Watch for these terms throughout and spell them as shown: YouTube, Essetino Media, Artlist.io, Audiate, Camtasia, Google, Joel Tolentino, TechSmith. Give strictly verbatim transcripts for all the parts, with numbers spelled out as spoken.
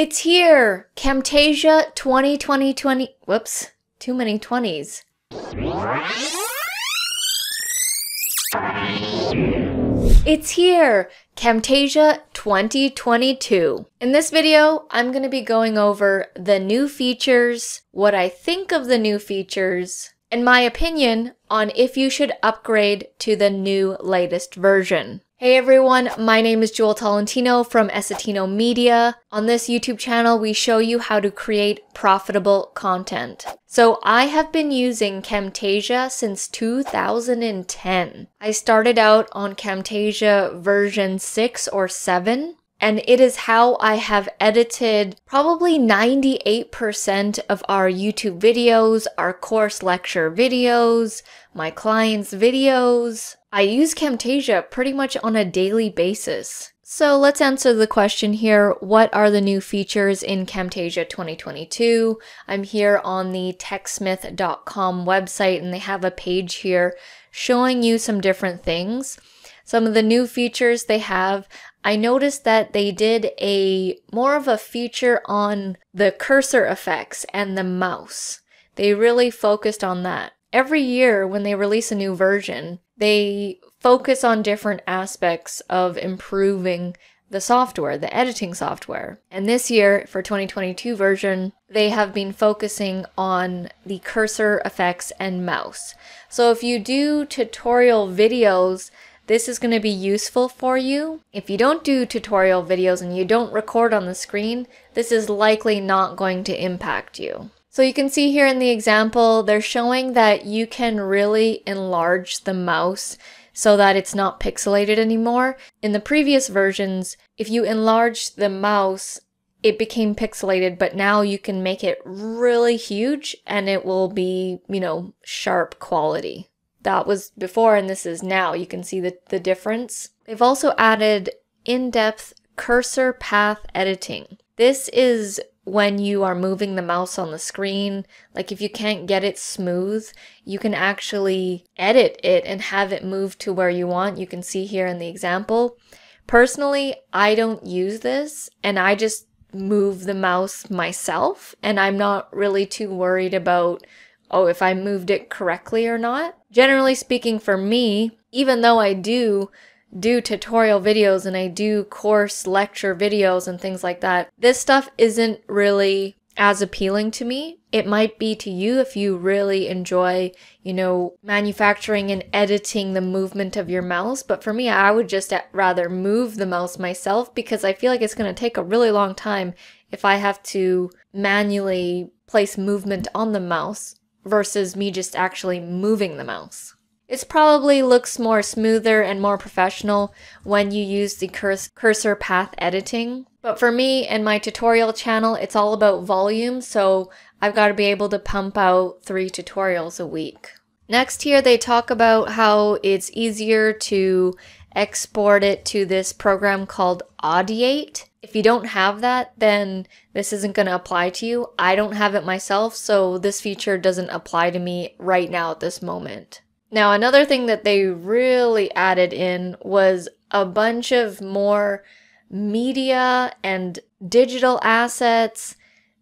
It's here! Camtasia twenty twenty twenty. Whoops, too many twenties. It's here! Camtasia twenty twenty-two. In this video, I'm going to be going over the new features, what I think of the new features, and my opinion on if you should upgrade to the new latest version. Hey everyone, my name is Joel Tolentino from Essetino Media. On this YouTube channel, we show you how to create profitable content. So I have been using Camtasia since two thousand ten. I started out on Camtasia version six or seven, and it is how I have edited probably ninety-eight percent of our YouTube videos, our course lecture videos, my clients' videos. I use Camtasia pretty much on a daily basis. So let's answer the question here, what are the new features in Camtasia twenty twenty-two? I'm here on the TechSmith dot com website and they have a page here showing you some different things. Some of the new features they have, I noticed that they did a more of a feature on the cursor effects and the mouse. They really focused on that. Every year when they release a new version, they focus on different aspects of improving the software, the editing software. And this year for twenty twenty-two version, they have been focusing on the cursor effects and mouse. So if you do tutorial videos, this is going to be useful for you. If you don't do tutorial videos and you don't record on the screen, this is likely not going to impact you. So you can see here in the example, they're showing that you can really enlarge the mouse so that it's not pixelated anymore. In the previous versions, if you enlarged the mouse, it became pixelated, but now you can make it really huge and it will be, you know, sharp quality. That was before and this is now. You can see the, the difference. They've also added in-depth cursor path editing. This is when you are moving the mouse on the screen. Like if you can't get it smooth, you can actually edit it and have it move to where you want. You can see here in the example. Personally, I don't use this and I just move the mouse myself and I'm not really too worried about, oh, if I moved it correctly or not. Generally speaking for me, even though I do do tutorial videos and I do course lecture videos and things like that, this stuff isn't really as appealing to me. It might be to you if you really enjoy, you know, manufacturing and editing the movement of your mouse. But for me, I would just rather move the mouse myself because I feel like it's going to take a really long time if I have to manually place movement on the mouse versus me just actually moving the mouse. It probably looks more smoother and more professional when you use the curs cursor path editing. But for me and my tutorial channel, it's all about volume, so I've got to be able to pump out three tutorials a week. Next here, they talk about how it's easier to export it to this program called Audiate. If you don't have that, then this isn't going to apply to you. I don't have it myself, so this feature doesn't apply to me right now at this moment. Now, another thing that they really added in was a bunch of more media and digital assets.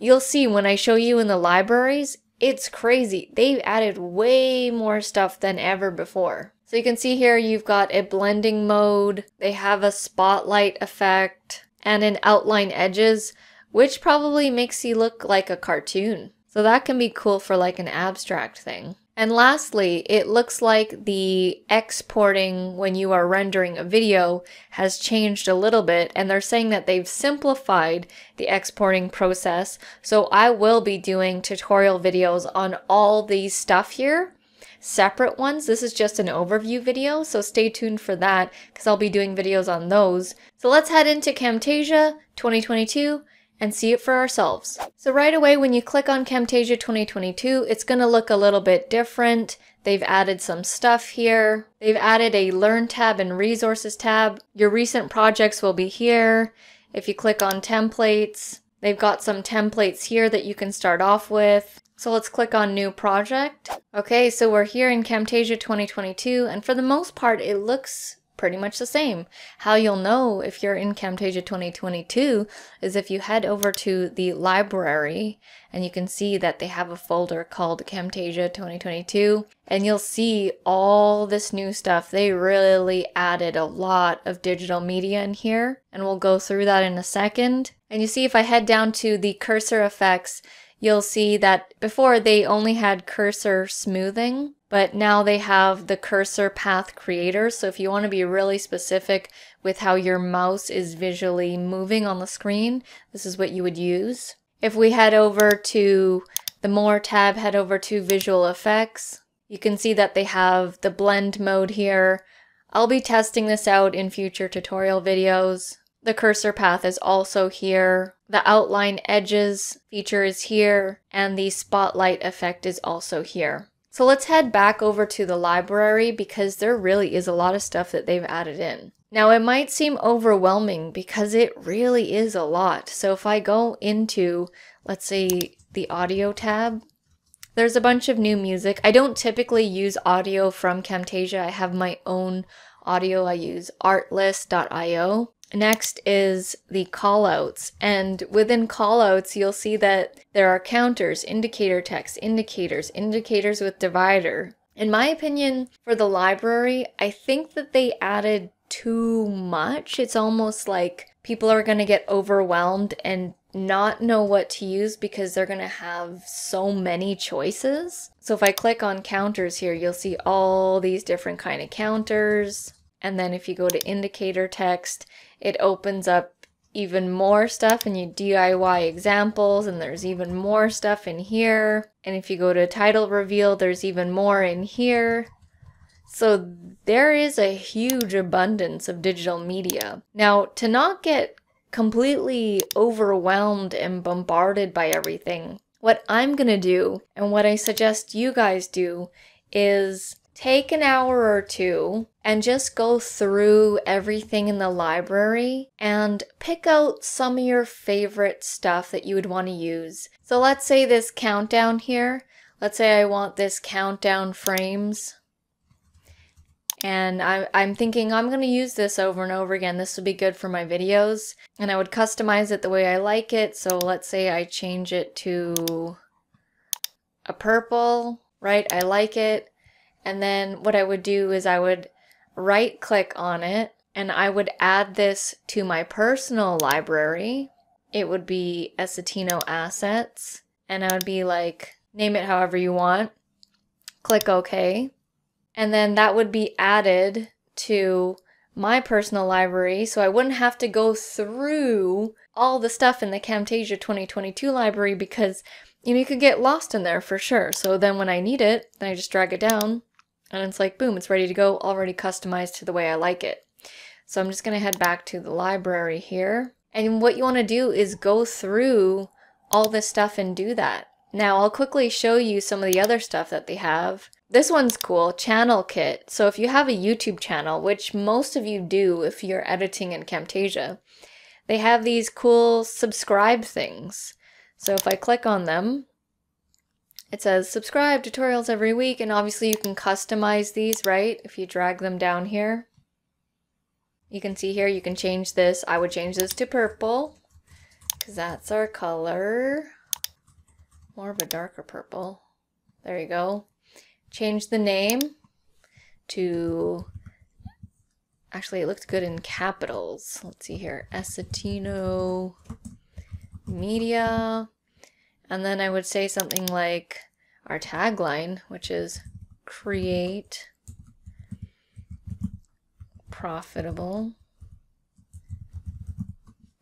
You'll see when I show you in the libraries, it's crazy. They've added way more stuff than ever before. So you can see here you've got a blending mode. They have a spotlight effect and an outline edges, which probably makes you look like a cartoon. So that can be cool for like an abstract thing. And lastly, it looks like the exporting when you are rendering a video has changed a little bit, and they're saying that they've simplified the exporting process. So I will be doing tutorial videos on all these stuff here, separate ones. This is just an overview video, so stay tuned for that because I'll be doing videos on those. So let's head into Camtasia twenty twenty-two. And see it for ourselves. So right away when you click on Camtasia twenty twenty-two, it's going to look a little bit different. They've added some stuff here. They've added a Learn tab and Resources tab. Your recent projects will be here. If you click on Templates, they've got some templates here that you can start off with. So let's click on New Project. Okay, so we're here in Camtasia twenty twenty-two, and for the most part, it looks pretty much the same. How you'll know if you're in Camtasia twenty twenty-two is if you head over to the library and you can see that they have a folder called Camtasia twenty twenty-two, and you'll see all this new stuff. They really added a lot of digital media in here, and we'll go through that in a second. And you see if I head down to the cursor effects, you'll see that before they only had cursor smoothing, but now they have the cursor path creator. So if you want to be really specific with how your mouse is visually moving on the screen, this is what you would use. If we head over to the More tab, head over to Visual Effects, you can see that they have the blend mode here. I'll be testing this out in future tutorial videos. The cursor path is also here. The outline edges feature is here, and the spotlight effect is also here. So let's head back over to the library because there really is a lot of stuff that they've added in. Now it might seem overwhelming because it really is a lot. So if I go into, let's say, the audio tab, there's a bunch of new music. I don't typically use audio from Camtasia. I have my own audio. I use Artlist dot i o. Next is the callouts, and within callouts you'll see that there are counters, indicator text, indicators, indicators with divider. In my opinion, for the library, I think that they added too much. It's almost like people are going to get overwhelmed and not know what to use because they're going to have so many choices. So if I click on counters here, you'll see all these different kind of counters. And then if you go to indicator text, it opens up even more stuff, and you D I Y examples, and there's even more stuff in here. And if you go to title reveal, there's even more in here. So there is a huge abundance of digital media. Now, to not get completely overwhelmed and bombarded by everything, what I'm going to do, and what I suggest you guys do, is take an hour or two and just go through everything in the library and pick out some of your favorite stuff that you would want to use. So let's say this countdown here, let's say I want this countdown frames. And I, I'm thinking I'm going to use this over and over again. This would be good for my videos. And I would customize it the way I like it. So let's say I change it to a purple, right? I like it. And then what I would do is I would right click on it and I would add this to my personal library. It would be Essetino Assets, and I would be like, name it however you want, click OK. And then that would be added to my personal library, so I wouldn't have to go through all the stuff in the Camtasia twenty twenty-two library because, you know, you could get lost in there for sure. So then when I need it, then I just drag it down. And it's like, boom, it's ready to go, already customized to the way I like it. So I'm just going to head back to the library here. And what you want to do is go through all this stuff and do that. Now I'll quickly show you some of the other stuff that they have. This one's cool, Channel Kit. So if you have a YouTube channel, which most of you do if you're editing in Camtasia, they have these cool subscribe things. So if I click on them, it says subscribe tutorials every week, and obviously you can customize these, right? If you drag them down here, you can see here you can change this. I would change this to purple because that's our color. More of a darker purple. There you go. Change the name to, actually it looked good in capitals. Let's see here, Essetino Media. And then I would say something like our tagline, which is create profitable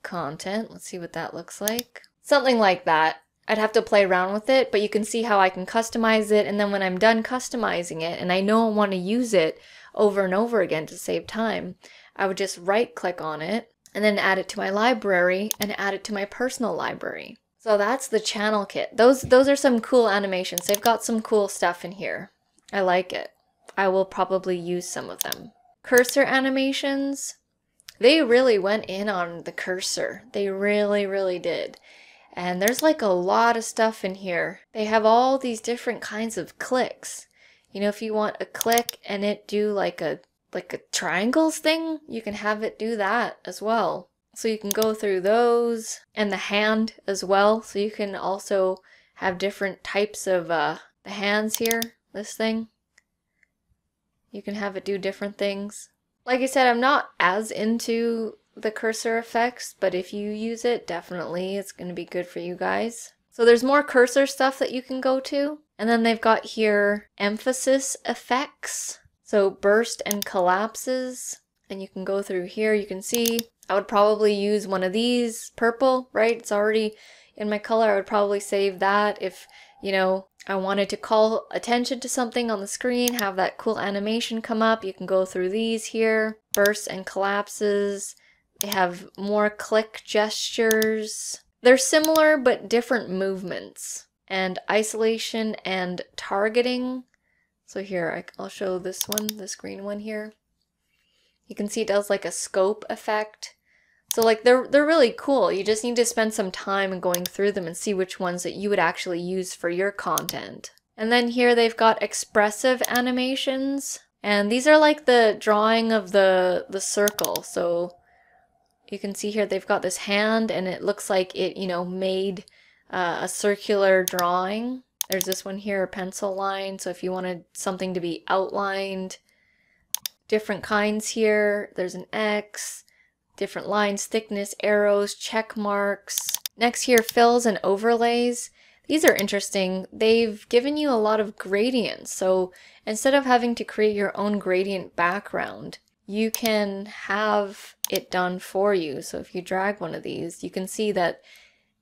content. Let's see what that looks like. Something like that. I'd have to play around with it, but you can see how I can customize it. And then when I'm done customizing it, and I know I want to use it over and over again to save time, I would just right click on it and then add it to my library and add it to my personal library. So that's the channel kit. Those those are some cool animations. They've got some cool stuff in here. I like it. I will probably use some of them. Cursor animations. They really went in on the cursor. They really, really did. And there's like a lot of stuff in here. They have all these different kinds of clicks. You know, if you want a click and it do like a like a triangles thing, you can have it do that as well. So you can go through those and the hand as well. So you can also have different types of uh, the hands here, this thing. You can have it do different things. Like I said, I'm not as into the cursor effects, but if you use it, definitely it's going to be good for you guys. So there's more cursor stuff that you can go to. And then they've got here emphasis effects. So burst and collapses. And you can go through here. You can see I would probably use one of these purple, right? It's already in my color. I would probably save that if, you know, I wanted to call attention to something on the screen, have that cool animation come up. You can go through these here, bursts and collapses. They have more click gestures. They're similar but different movements, and isolation and targeting. So here, I'll show this one, this green one here. You can see it does like a scope effect. So like they're, they're really cool. You just need to spend some time going through them and see which ones that you would actually use for your content. And then here they've got expressive animations. And these are like the drawing of the, the circle. So you can see here they've got this hand and it looks like it, you know, made uh, a circular drawing. There's this one here, a pencil line. So if you wanted something to be outlined, different kinds here. There's an X, different lines, thickness, arrows, check marks. Next here, fills and overlays. These are interesting. They've given you a lot of gradients. So instead of having to create your own gradient background, you can have it done for you. So if you drag one of these, you can see that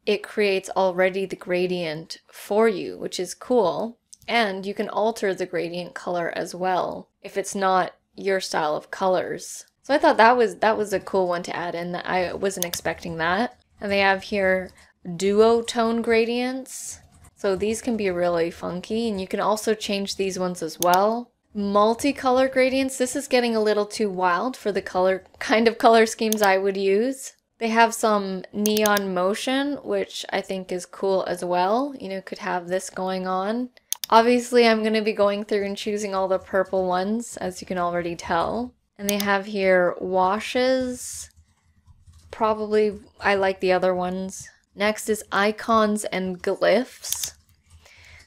it creates already the gradient for you, which is cool. And you can alter the gradient color as well if it's not your style of colors. So I thought that was that was a cool one to add in. I wasn't expecting that. And they have here duotone gradients. So these can be really funky, and you can also change these ones as well. Multicolor gradients. This is getting a little too wild for the color kind of color schemes I would use. They have some neon motion, which I think is cool as well. You know, could have this going on. Obviously, I'm going to be going through and choosing all the purple ones, as you can already tell. And they have here washes. Probably, I like the other ones. Next is icons and glyphs.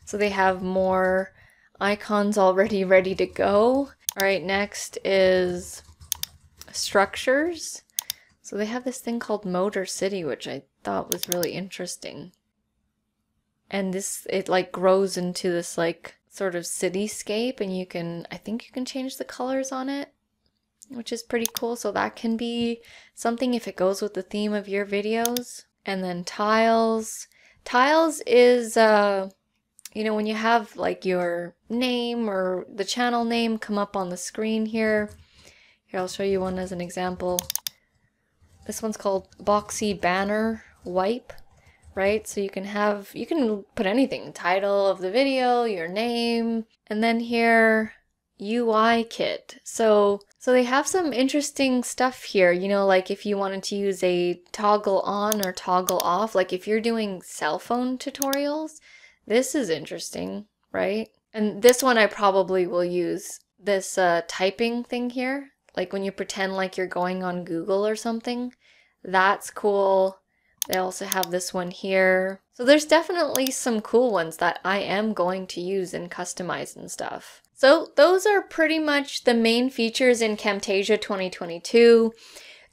So they have more icons already ready to go. Alright, next is structures. So they have this thing called Motor City, which I thought was really interesting. And this, it like grows into this like sort of cityscape, and you can, I think you can change the colors on it, which is pretty cool. So that can be something if it goes with the theme of your videos. And then tiles. Tiles is, uh, you know, when you have like your name or the channel name come up on the screen here. Here, I'll show you one as an example. This one's called Boxy Banner Wipe. Right? So you can have, you can put anything, title of the video, your name, and then here, U I kit. So, so they have some interesting stuff here, you know, like if you wanted to use a toggle on or toggle off, like if you're doing cell phone tutorials, this is interesting, right? And this one I probably will use, this uh, typing thing here, like when you pretend like you're going on Google or something, that's cool. They also have this one here. So there's definitely some cool ones that I am going to use and customize and stuff. So those are pretty much the main features in Camtasia twenty twenty-two.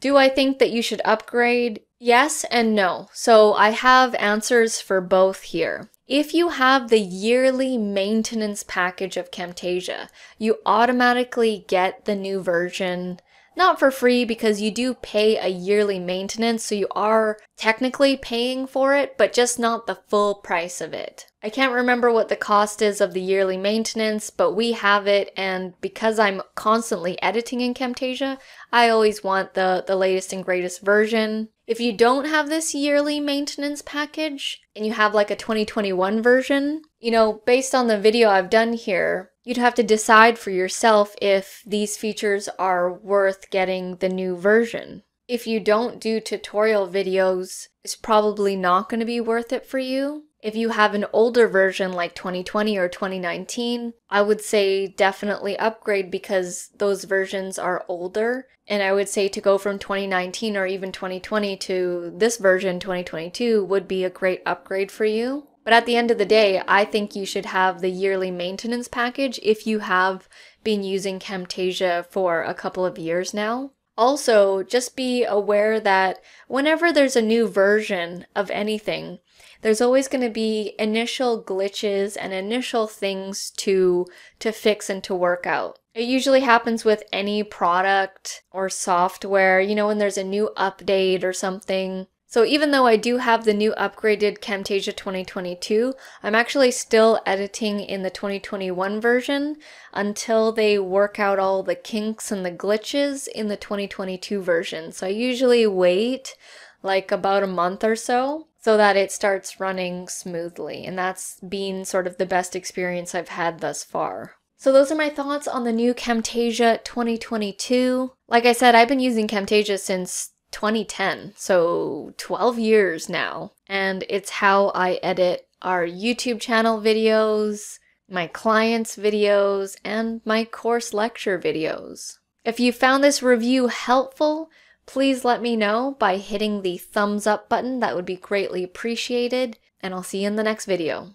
Do I think that you should upgrade? Yes and no. So I have answers for both here. If you have the yearly maintenance package of Camtasia, you automatically get the new version. Not for free, because you do pay a yearly maintenance, so you are technically paying for it, but just not the full price of it. I can't remember what the cost is of the yearly maintenance, but we have it, and because I'm constantly editing in Camtasia, I always want the, the latest and greatest version. If you don't have this yearly maintenance package, and you have like a twenty twenty-one version, you know, based on the video I've done here, you'd have to decide for yourself if these features are worth getting the new version. If you don't do tutorial videos, it's probably not going to be worth it for you. If you have an older version like twenty twenty or twenty nineteen, I would say definitely upgrade because those versions are older. And I would say to go from twenty nineteen or even twenty twenty to this version twenty twenty-two would be a great upgrade for you. But at the end of the day, I think you should have the yearly maintenance package if you have been using Camtasia for a couple of years now. Also, just be aware that whenever there's a new version of anything, there's always going to be initial glitches and initial things to, to fix and to work out. It usually happens with any product or software, you know, when there's a new update or something. So even though I do have the new upgraded Camtasia twenty twenty-two, I'm actually still editing in the twenty twenty-one version until they work out all the kinks and the glitches in the twenty twenty-two version. So I usually wait like about a month or so so that it starts running smoothly. And that's been sort of the best experience I've had thus far. So those are my thoughts on the new Camtasia twenty twenty-two. Like I said, I've been using Camtasia since twenty ten, so twelve years now, and it's how I edit our YouTube channel videos, my clients' videos, and my course lecture videos. If you found this review helpful, please let me know by hitting the thumbs up button. That would be greatly appreciated, and I'll see you in the next video.